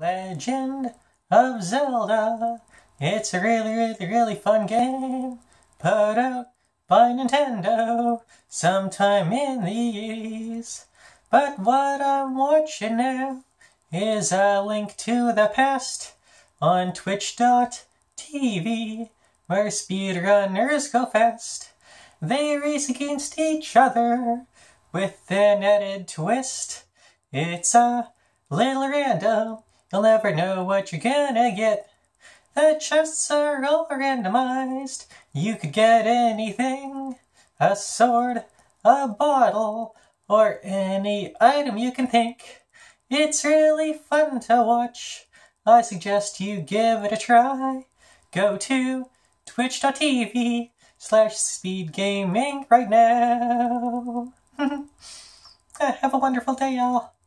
Legend of Zelda. It's a really fun game put out by Nintendo sometime in the years. But what I'm watching now is A Link to the Past on Twitch.tv, where speedrunners go fast. They race against each other with an added twist. It's a little random, you'll never know what you're gonna get. The chests are all randomized, you could get anything. A sword, a bottle, or any item you can think. It's really fun to watch, I suggest you give it a try. Go to twitch.tv/speedgaming right now. Have a wonderful day, y'all.